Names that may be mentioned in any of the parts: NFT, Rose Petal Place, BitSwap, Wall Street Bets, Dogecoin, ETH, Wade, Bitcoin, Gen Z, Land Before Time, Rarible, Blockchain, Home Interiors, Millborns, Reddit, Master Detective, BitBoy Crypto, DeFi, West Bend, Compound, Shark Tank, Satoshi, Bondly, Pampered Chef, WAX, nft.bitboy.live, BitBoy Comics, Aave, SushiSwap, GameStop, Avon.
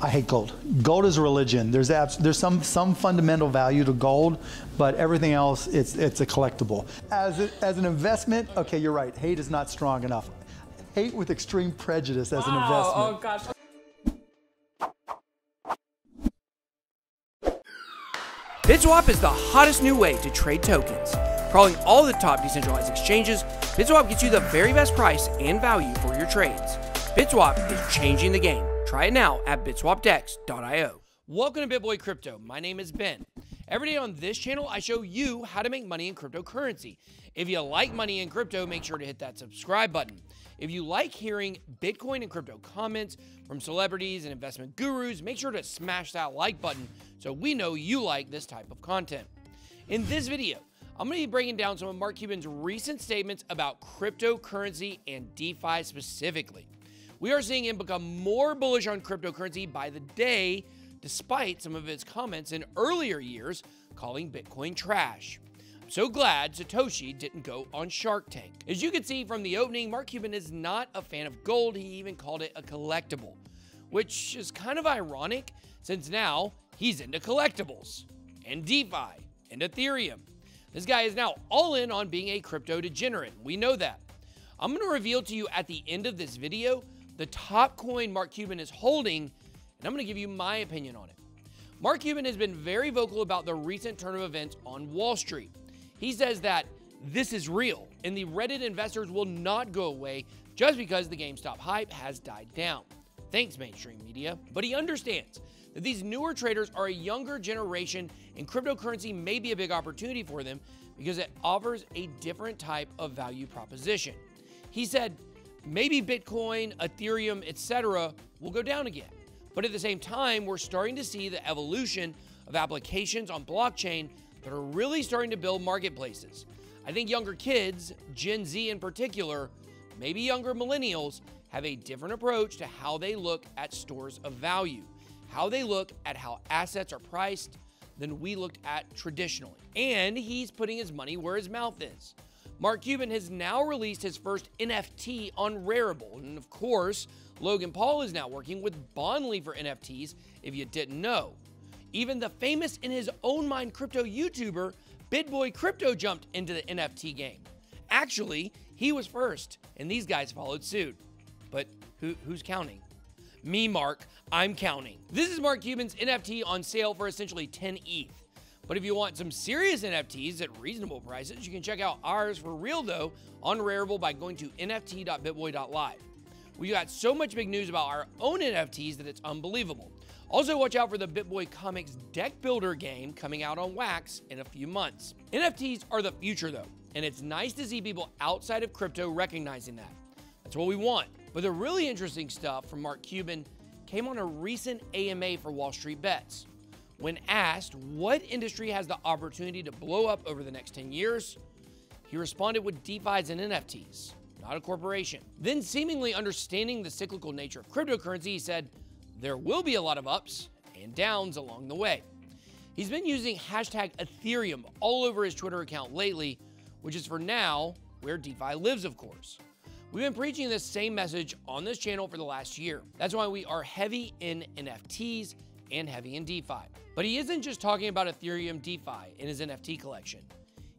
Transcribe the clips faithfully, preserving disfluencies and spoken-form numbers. I hate gold. Gold is a religion. There's abs there's some some fundamental value to gold, but everything else, it's it's a collectible. As a, as an investment, okay, you're right. Hate is not strong enough. Hate with extreme prejudice as wow, an investment. Oh gosh. BitSwap is the hottest new way to trade tokens. Crawling all the top decentralized exchanges, BitSwap gets you the very best price and value for your trades. BitSwap is changing the game. Try it now at bitswap dex dot i o. Welcome to BitBoy Crypto. My name is Ben. Every day on this channel, I show you how to make money in cryptocurrency. If you like money in crypto, make sure to hit that subscribe button. If you like hearing Bitcoin and crypto comments from celebrities and investment gurus, make sure to smash that like button so we know you like this type of content. In this video, I'm going to be breaking down some of Mark Cuban's recent statements about cryptocurrency and DeFi specifically. We are seeing him become more bullish on cryptocurrency by the day, despite some of his comments in earlier years calling Bitcoin trash. I'm so glad Satoshi didn't go on Shark Tank. As you can see from the opening, Mark Cuban is not a fan of gold. He even called it a collectible, which is kind of ironic since now he's into collectibles and DeFi and Ethereum. This guy is now all in on being a crypto degenerate. We know that. I'm going to reveal to you at the end of this video the top coin Mark Cuban is holding, and I'm going to give you my opinion on it. Mark Cuban has been very vocal about the recent turn of events on Wall Street. He says that this is real, and the Reddit investors will not go away just because the GameStop hype has died down. Thanks, mainstream media. But he understands that these newer traders are a younger generation, and cryptocurrency may be a big opportunity for them because it offers a different type of value proposition. He said, maybe Bitcoin, Ethereum, et cetera will go down again. But at the same time, we're starting to see the evolution of applications on blockchain that are really starting to build marketplaces. I think younger kids, Gen Z in particular, maybe younger millennials, have a different approach to how they look at stores of value, how they look at how assets are priced than we looked at traditionally. And he's putting his money where his mouth is. Mark Cuban has now released his first N F T on Rarible. And of course, Logan Paul is now working with Bondly for N F Ts, if you didn't know. Even the famous in his own mind crypto YouTuber, BitBoy Crypto, jumped into the N F T game. Actually, he was first, and these guys followed suit. But who, who's counting? Me, Mark. I'm counting. This is Mark Cuban's N F T on sale for essentially ten E T H. But if you want some serious N F Ts at reasonable prices, you can check out ours for real though on Rarible by going to n f t dot bitboy dot live. We got so much big news about our own N F Ts that it's unbelievable. Also watch out for the BitBoy Comics deck builder game coming out on WAX in a few months. N F Ts are the future though, and it's nice to see people outside of crypto recognizing that. That's what we want. But the really interesting stuff from Mark Cuban came on a recent A M A for Wall Street Bets. When asked what industry has the opportunity to blow up over the next ten years, he responded with DeFi's and N F Ts, not a corporation. Then, seemingly understanding the cyclical nature of cryptocurrency, he said, there will be a lot of ups and downs along the way. He's been using hashtag Ethereum all over his Twitter account lately, which is for now where DeFi lives, of course. We've been preaching this same message on this channel for the last year. That's why we are heavy in N F Ts and heavy in DeFi. But he isn't just talking about Ethereum DeFi in his N F T collection.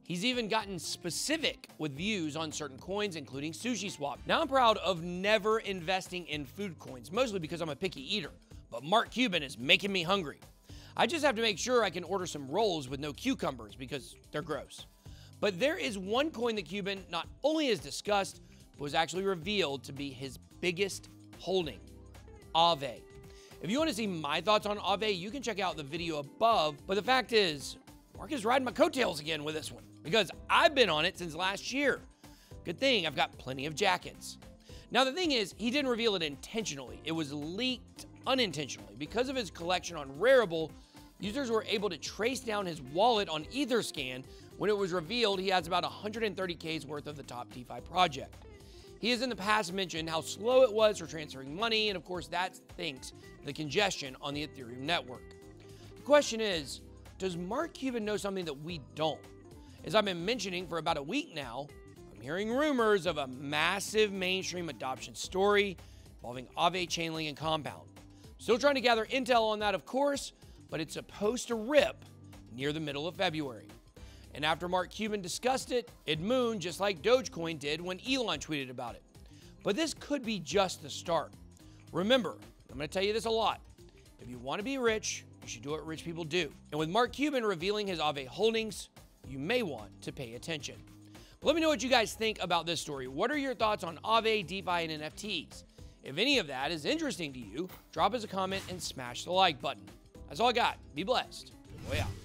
He's even gotten specific with views on certain coins, including SushiSwap. Now, I'm proud of never investing in food coins, mostly because I'm a picky eater, but Mark Cuban is making me hungry. I just have to make sure I can order some rolls with no cucumbers because they're gross. But there is one coin that Cuban not only has discussed, but was actually revealed to be his biggest holding, Aave. If you want to see my thoughts on Aave, you can check out the video above. But the fact is, Mark is riding my coattails again with this one because I've been on it since last year. Good thing I've got plenty of jackets. Now, the thing is, he didn't reveal it intentionally. It was leaked unintentionally. Because of his collection on Rarible, users were able to trace down his wallet on Etherscan when it was revealed he has about one hundred thirty K's worth of the top DeFi project. He has in the past mentioned how slow it was for transferring money, and of course that's thanks to the congestion on the Ethereum network. The question is, does Mark Cuban know something that we don't? As I've been mentioning for about a week now, I'm hearing rumors of a massive mainstream adoption story involving Aave, Chainlink, and Compound. Still trying to gather intel on that, of course, but it's supposed to rip near the middle of February. And after Mark Cuban discussed it, it mooned just like Dogecoin did when Elon tweeted about it. But this could be just the start. Remember, I'm going to tell you this a lot. If you want to be rich, you should do what rich people do. And with Mark Cuban revealing his Aave holdings, you may want to pay attention. But let me know what you guys think about this story. What are your thoughts on Aave, DeFi, and N F Ts? If any of that is interesting to you, drop us a comment and smash the like button. That's all I got. Be blessed. Way out.